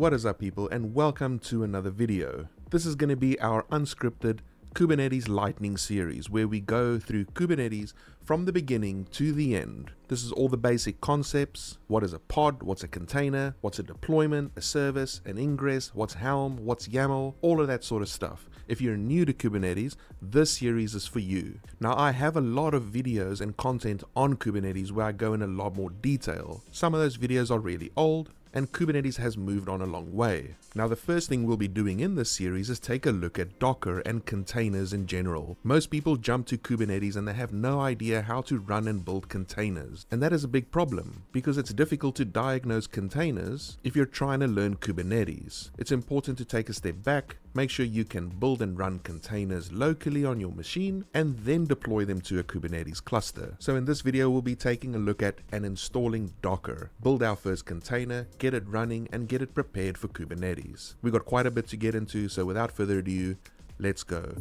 What is up, people, and welcome to another video. This is going to be our unscripted Kubernetes Lightning series, where we go through Kubernetes from the beginning to the end. This is all the basic concepts. What is a pod? What's a container? What's a deployment? A service? An ingress? What's Helm? What's YAML? All of that sort of stuff. If you're new to Kubernetes, this series is for you. Now, I have a lot of videos and content on Kubernetes where I go in a lot more detail. Some of those videos are really old, and Kubernetes has moved on a long way. Now, the first thing we'll be doing in this series is take a look at Docker and containers in general. Most people jump to Kubernetes and they have no idea how to run and build containers. And that is a big problem because it's difficult to diagnose containers if you're trying to learn Kubernetes. It's important to take a step back, make sure you can build and run containers locally on your machine, and then deploy them to a Kubernetes cluster. So in this video, we'll be taking a look at and installing Docker, build our first container, get it running, and get it prepared for Kubernetes. We've got quite a bit to get into, so without further ado, let's go.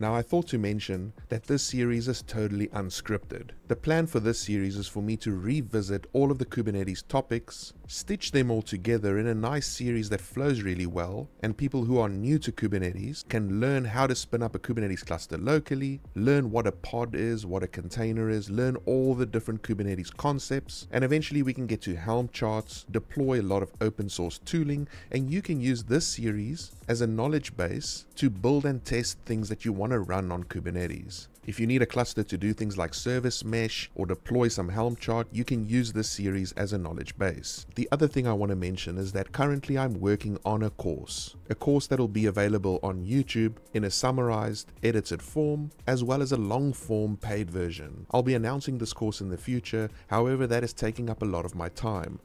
Now, I thought to mention that this series is totally unscripted. The plan for this series is for me to revisit all of the Kubernetes topics, stitch them all together in a nice series that flows really well, and people who are new to Kubernetes can learn how to spin up a Kubernetes cluster locally, learn what a pod is, what a container is, learn all the different Kubernetes concepts, and eventually we can get to Helm charts, deploy a lot of open source tooling, and you can use this series as a knowledge base to build and test things that you want to run on Kubernetes. If you need a cluster to do things like service mesh or deploy some Helm chart, you can use this series as a knowledge base. The other thing I want to mention is that currently I'm working on a course that'll be available on YouTube in a summarized, edited form, as well as a long form paid version. I'll be announcing this course in the future. However, that is taking up a lot of my time,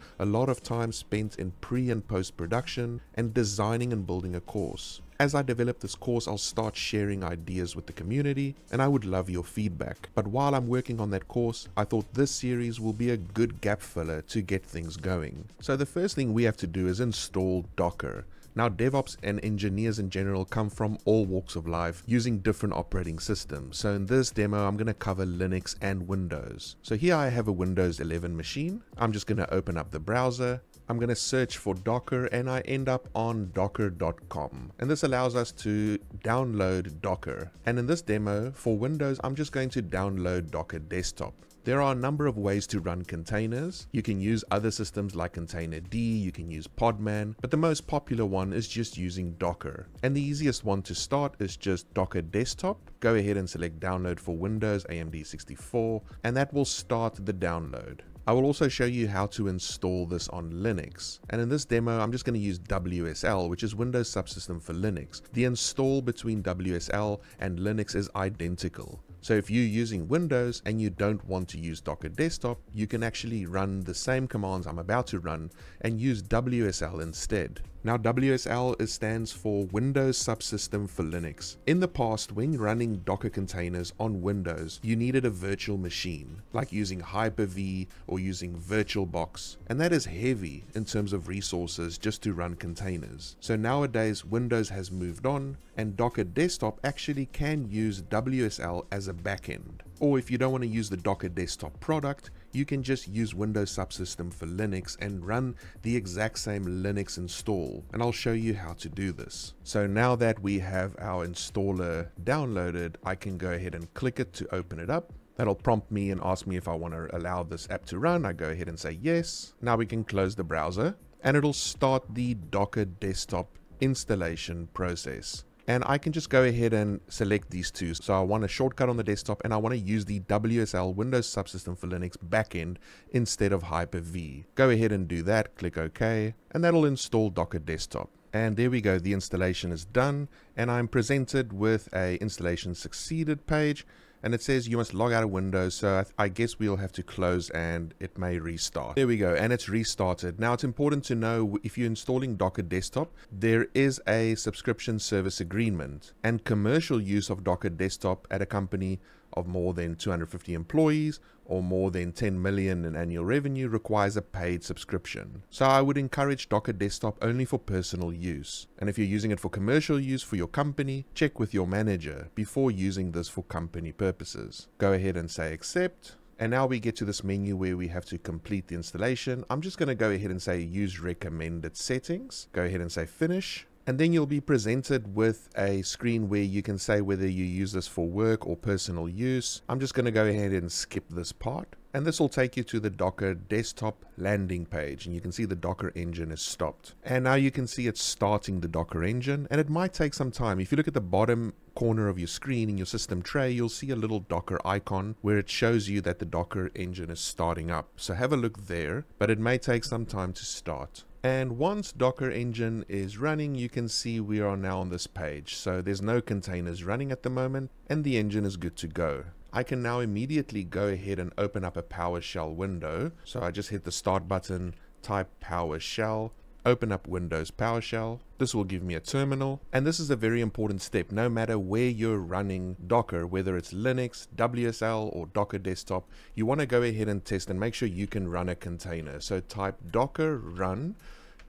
spent in pre and post production and designing and building a course. As I develop this course, I'll start sharing ideas with the community, and I would love your feedback. But while I'm working on that course, I thought this series will be a good gap filler to get things going. So the first thing we have to do is install Docker. Now, DevOps and engineers in general come from all walks of life using different operating systems. So in this demo, I'm going to cover Linux and Windows. So here I have a Windows 11 machine. I'm just going to open up the browser. I'm going to search for Docker, and I end up on docker.com. And this allows us to download Docker. And in this demo for Windows, I'm just going to download Docker Desktop. There are a number of ways to run containers. You can use other systems like Containerd, you can use Podman, but the most popular one is just using Docker. And the easiest one to start is just Docker Desktop. Go ahead and select download for Windows AMD64, and that will start the download. I will also show you how to install this on Linux. And in this demo, I'm just going to use WSL, which is Windows Subsystem for Linux. The install between WSL and Linux is identical. So if you're using Windows and you don't want to use Docker Desktop, you can actually run the same commands I'm about to run and use WSL instead. Now, WSL stands for Windows Subsystem for Linux. In the past, when running Docker containers on Windows, you needed a virtual machine, like using Hyper-V or using VirtualBox, and that is heavy in terms of resources just to run containers. So nowadays, Windows has moved on, and Docker Desktop actually can use WSL as a backend. Or if you don't want to use the Docker Desktop product, you can just use Windows Subsystem for Linux and run the exact same Linux install, and I'll show you how to do this. So now that we have our installer downloaded, I can go ahead and click it to open it up. That'll prompt me and ask me if I want to allow this app to run. I go ahead and say yes. Now we can close the browser, and it'll start the Docker Desktop installation process. And I can just go ahead and select these two. So I want a shortcut on the desktop, and I want to use the WSL, Windows Subsystem for Linux backend, instead of Hyper-V. Go ahead and do that, click OK, and that'll install Docker Desktop. And there we go, the installation is done, and I'm presented with a installation succeeded page, and it says you must log out of Windows, so I guess we'll have to close and it may restart. There we go, and it's restarted. Now, it's important to know if you're installing Docker Desktop, there is a subscription service agreement, and commercial use of Docker Desktop at a company of more than 250 employees or more than 10 million in annual revenue requires a paid subscription. So I would encourage Docker Desktop only for personal use. And if you're using it for commercial use for your company, check with your manager before using this for company purposes. Go ahead and say accept. And now we get to this menu where we have to complete the installation. I'm just going to go ahead and say use recommended settings. Go ahead and say finish. And then you'll be presented with a screen where you can say whether you use this for work or personal use. I'm just going to go ahead and skip this part. And this will take you to the Docker Desktop landing page. And you can see the Docker engine is stopped. And now you can see it's starting the Docker engine. And it might take some time. If you look at the bottom corner of your screen in your system tray, you'll see a little Docker icon where it shows you that the Docker engine is starting up. So have a look there. But it may take some time to start. And once Docker engine is running, you can see we are now on this page. So there's no containers running at the moment, and the engine is good to go. I can now immediately go ahead and open up a PowerShell window. So I just hit the start button, type PowerShell, open up Windows PowerShell. This will give me a terminal. And this is a very important step. No matter where you're running Docker, whether it's Linux, WSL, or Docker Desktop, you want to go ahead and test and make sure you can run a container. So type docker run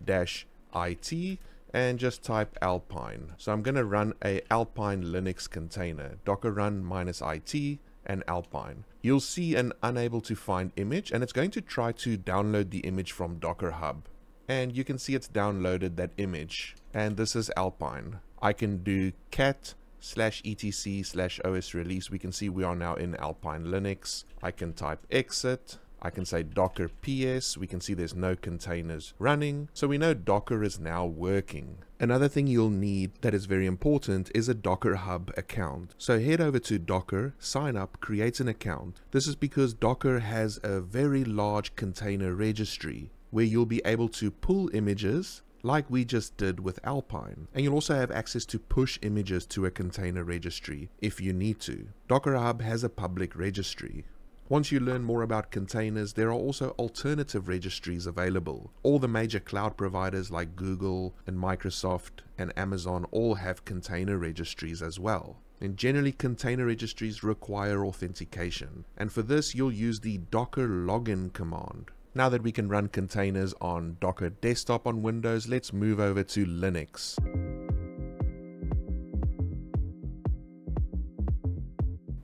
-it and just type Alpine. So I'm going to run a Alpine Linux container, docker run -it and Alpine. You'll see an unable to find image, and it's going to try to download the image from Docker Hub. And you can see it's downloaded that image. And this is Alpine. I can do cat /etc/os-release. We can see we are now in Alpine Linux. I can type exit. I can say docker ps. We can see there's no containers running. So we know Docker is now working. Another thing you'll need that is very important is a Docker Hub account. So head over to Docker, sign up, create an account. This is because Docker has a very large container registry, where you'll be able to pull images like we just did with Alpine. And you'll also have access to push images to a container registry if you need to. Docker Hub has a public registry. Once you learn more about containers, there are also alternative registries available. All the major cloud providers like Google and Microsoft and Amazon all have container registries as well. And generally, container registries require authentication. And for this, you'll use the docker login command. Now that we can run containers on Docker Desktop on Windows, let's move over to Linux.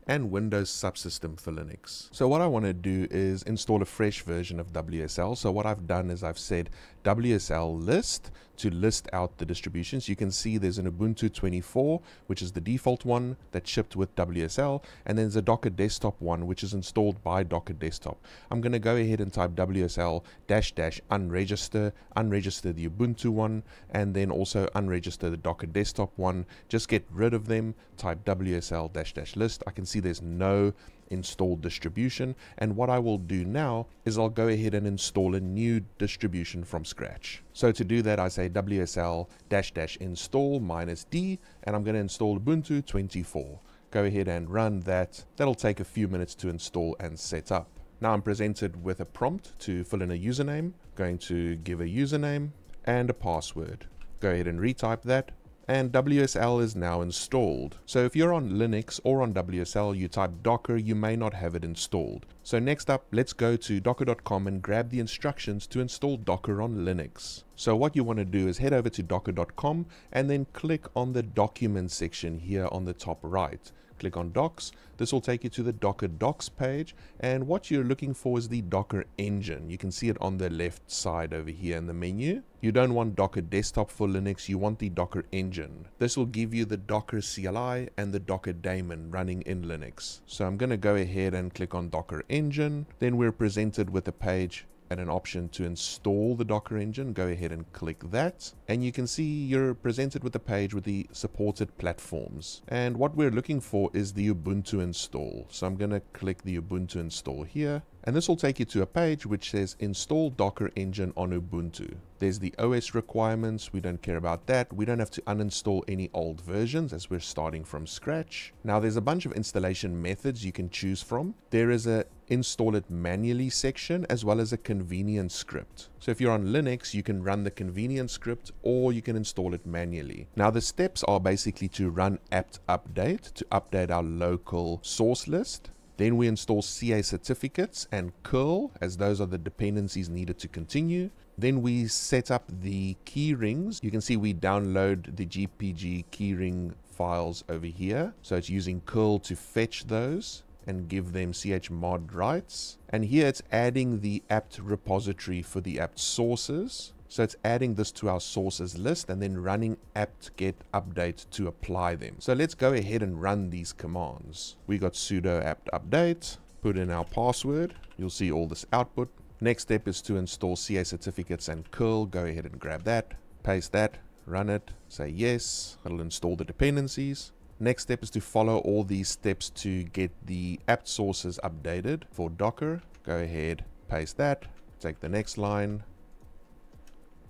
And Windows subsystem for Linux. So what I want to do is install a fresh version of WSL. So what I've done is I've said WSL list to list out the distributions. You can see there's an Ubuntu 24, which is the default one that shipped with WSL. And then there's a Docker Desktop one, which is installed by Docker Desktop. I'm going to go ahead and type WSL --unregister, unregister the Ubuntu one, and then also unregister the Docker Desktop one. Just get rid of them, type WSL --list. I can see there's no installed distribution, and what I will do now is I'll go ahead and install a new distribution from scratch. So to do that, I say WSL --install -d, and I'm going to install Ubuntu 24. Go ahead and run that. That'll take a few minutes to install and set up. Now I'm presented with a prompt to fill in a username. Going to give a username and a password. Go ahead and retype that. And WSL is now installed. So if you're on Linux or on WSL, you type Docker, you may not have it installed. So next up, let's go to docker.com and grab the instructions to install Docker on Linux. So what you want to do is head over to docker.com and then click on the Documents section here on the top right. Click on Docs. This will take you to the Docker Docs page, and what you're looking for is the Docker engine. You can see it on the left side over here in the menu. You don't want Docker Desktop for Linux, you want the Docker engine. This will give you the Docker CLI and the Docker daemon running in Linux. So I'm going to go ahead and click on Docker engine. Then we're presented with a page and an option to install the Docker engine. Go ahead and click that, and you can see you're presented with a page with the supported platforms, and what we're looking for is the Ubuntu install. So I'm going to click the Ubuntu install here, And this will take you to a page which says install Docker engine on Ubuntu. There's the OS requirements. We don't care about that. We don't have to uninstall any old versions as we're starting from scratch. Now there's a bunch of installation methods you can choose from. There is a install it manually section as well as a convenience script. So if you're on Linux, you can run the convenience script or you can install it manually. Now the steps are basically to run apt update to update our local source list. Then we install CA certificates and curl, as those are the dependencies needed to continue. Then we set up the key rings. You can see we download the GPG keyring files over here. So it's using curl to fetch those and give them chmod rights. And here it's adding the apt repository for the apt sources. So it's adding this to our sources list and then running apt get update to apply them. So let's go ahead and run these commands. We got sudo apt update, put in our password. You'll see all this output. Next step is to install CA certificates and curl. Go ahead and grab that, paste that, run it, say yes. It'll install the dependencies. Next step is to follow all these steps to get the apt sources updated for Docker. Go ahead, paste that, take the next line,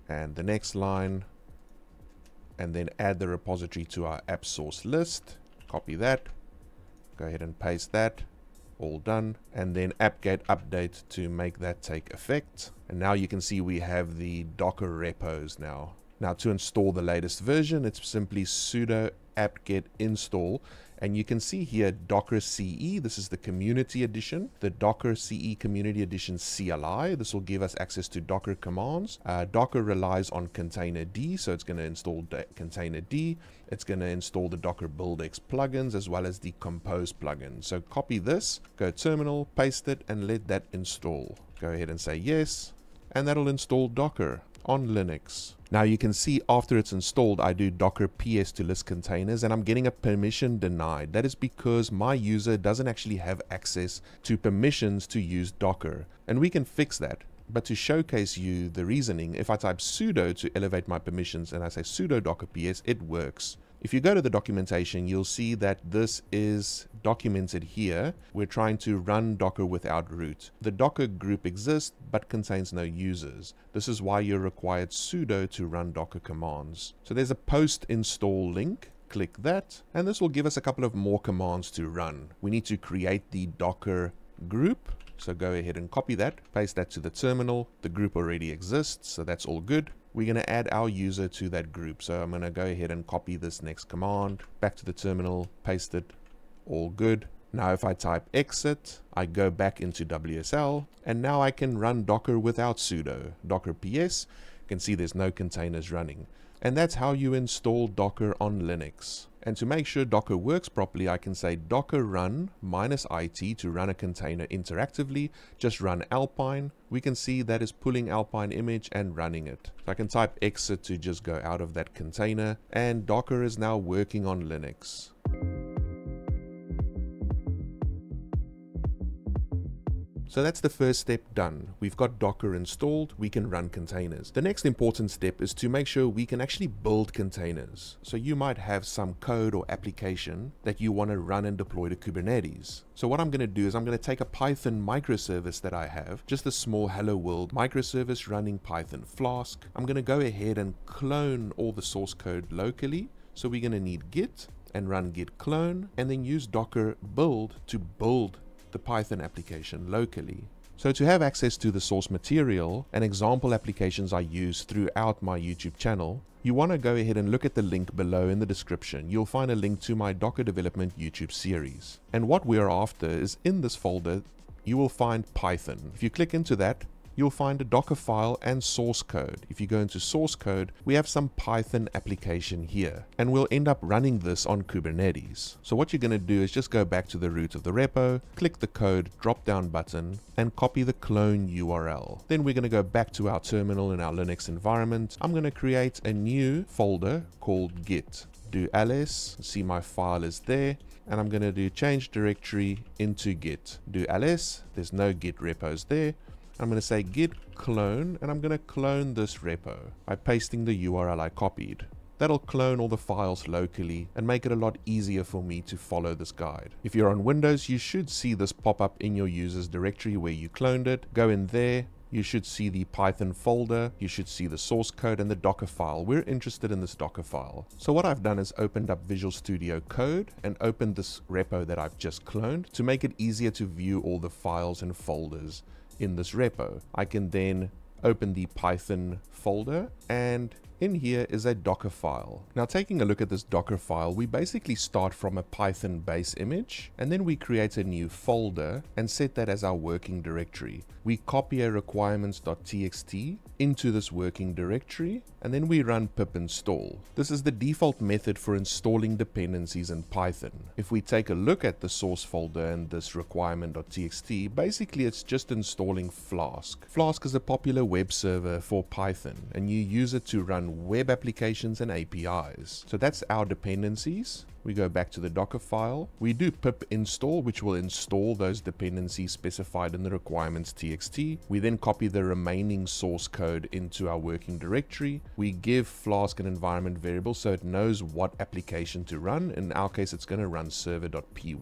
and the next line, and then add the repository to our app source list. Copy that, go ahead and paste that, all done, and then apt-get update to make that take effect. And now you can see we have the Docker repos now. Now to install the latest version, it's simply sudo apt-get install, and you can see here Docker CE. This is the community edition, the Docker CE community edition CLI. This will give us access to Docker commands. Docker relies on Containerd, so it's going to install Containerd. It's going to install the Docker BuildX plugins as well as the Compose plugin. So copy this, go terminal, paste it, and let that install. Go ahead and say yes, and that'll install Docker on Linux. Now you can see after it's installed, I do docker ps to list containers and I'm getting a permission denied. That is because my user doesn't actually have access to permissions to use Docker, and we can fix that. But to showcase you the reasoning, if I type sudo to elevate my permissions and I say sudo docker ps, it works. If you go to the documentation, you'll see that this is documented here. We're trying to run Docker without root. The Docker group exists, but contains no users. This is why you're required sudo to run Docker commands. So there's a post-install link. Click that, and this will give us a couple of more commands to run. We need to create the Docker group. So go ahead and copy that, paste that to the terminal. The group already exists, so that's all good. We're going to add our user to that group. So I'm going to go ahead and copy this next command, back to the terminal, paste it, all good. Now if I type exit, I go back into WSL, and now I can run Docker without sudo. Docker ps, you can see there's no containers running. And that's how you install Docker on Linux. And to make sure Docker works properly, I can say docker run -it to run a container interactively. Just run Alpine. We can see that is pulling Alpine image and running it. So I can type exit to just go out of that container, and Docker is now working on Linux. So that's the first step done. We've got Docker installed, we can run containers. The next important step is to make sure we can actually build containers. So you might have some code or application that you want to run and deploy to Kubernetes. So what I'm going to do is I'm going to take a Python microservice that I have, just a small hello world microservice running Python Flask. I'm going to go ahead and clone all the source code locally. So we're going to need git and run git clone, and then use Docker build to build the Python application locally. So to have access to the source material and example applications I use throughout my YouTube channel, you want to go ahead and look at the link below in the description. You'll find a link to my Docker development YouTube series. And what we are after is in this folder, you will find Python. If you click into that, you'll find a Docker file and source code. If you go into source code, we have some Python application here, and we'll end up running this on Kubernetes. So what you're going to do is just go back to the root of the repo, click the code drop-down button, and copy the clone URL. Then we're going to go back to our terminal in our Linux environment. I'm going to create a new folder called git. Do ls, see my file is there, and I'm going to do change directory into git. Do ls, there's no git repos there. I'm going to say git clone, and I'm going to clone this repo by pasting the URL I copied. That'll clone all the files locally and make it a lot easier for me to follow this guide. If you're on Windows, you should see this pop up in your user's directory where you cloned it. Go in there. You should see the Python folder, you should see the source code and the Docker file. We're interested in this Docker file. So what I've done is opened up Visual Studio Code and opened this repo that I've just cloned to make it easier to view all the files and folders in this repo. I can then open the Python folder, and in here is a Docker file. Now, taking a look at this Docker file, we basically start from a Python base image, and then we create a new folder and set that as our working directory. We copy a requirements.txt into this working directory, and then we run pip install. This is the default method for installing dependencies in Python. If we take a look at the source folder and this requirement.txt, basically it's just installing Flask. Flask is a popular web server for Python, and you use it to run web applications and APIs. So that's our dependencies. We go back to the Docker file. We do pip install, which will install those dependencies specified in the requirements.txt. We then copy the remaining source code into our working directory. We give Flask an environment variable so it knows what application to run. In our case, it's going to run server.py.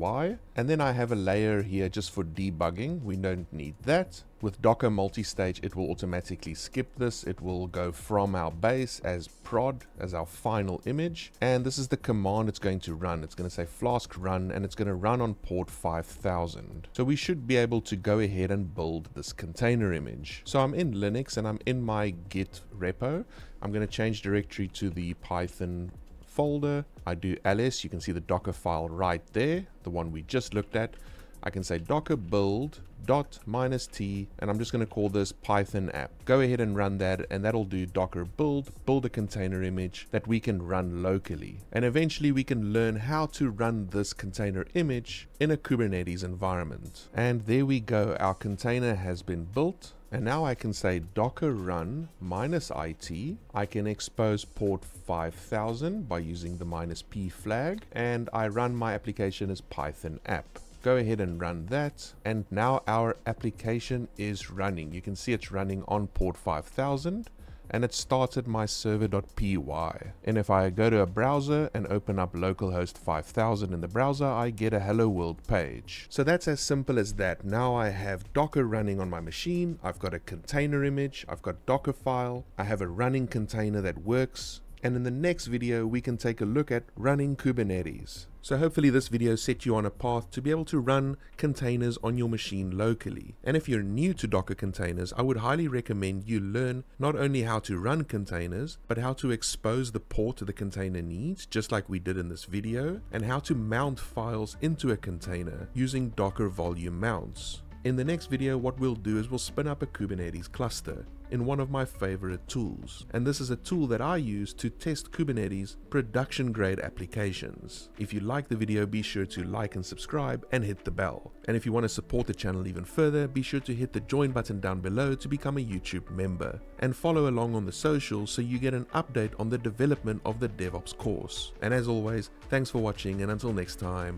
And then I have a layer here just for debugging. We don't need that. With Docker multistage, it will automatically skip this. It will go from our base as prod, as our final image. And this is the command it's going to run. It's going to say Flask run, and it's going to run on port 5000. So we should be able to go ahead and build this container image. So I'm in Linux and I'm in my Git repo. I'm going to change directory to the Python folder. I do ls. You can see the Docker file right there, the one we just looked at. I can say docker build -t, and I'm just going to call this Python app. Go ahead and run that, and that'll do docker build a container image that we can run locally. And eventually we can learn how to run this container image in a Kubernetes environment. And there we go. Our container has been built. And now I can say docker run -it. I can expose port 5000 by using the -p flag, and I run my application as Python app. Go ahead and run that, and now our application is running. You can see it's running on port 5000, and it started my server.py. And if I go to a browser and open up localhost 5000 in the browser, I get a hello world page. So that's as simple as that. Now I have Docker running on my machine, I've got a container image, I've got Docker file, I have a running container that works. And in the next video, we can take a look at running Kubernetes. So hopefully this video set you on a path to be able to run containers on your machine locally. And if you're new to Docker containers, I would highly recommend you learn not only how to run containers, but how to expose the port the container needs, just like we did in this video, and how to mount files into a container using Docker volume mounts. In the next video, what we'll do is we'll spin up a Kubernetes cluster in one of my favorite tools. And this is a tool that I use to test Kubernetes production grade applications. If you like the video, be sure to like and subscribe and hit the bell. And if you want to support the channel even further, be sure to hit the join button down below to become a YouTube member, and follow along on the socials so you get an update on the development of the DevOps course. And as always, thanks for watching, and until next time,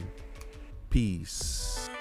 peace.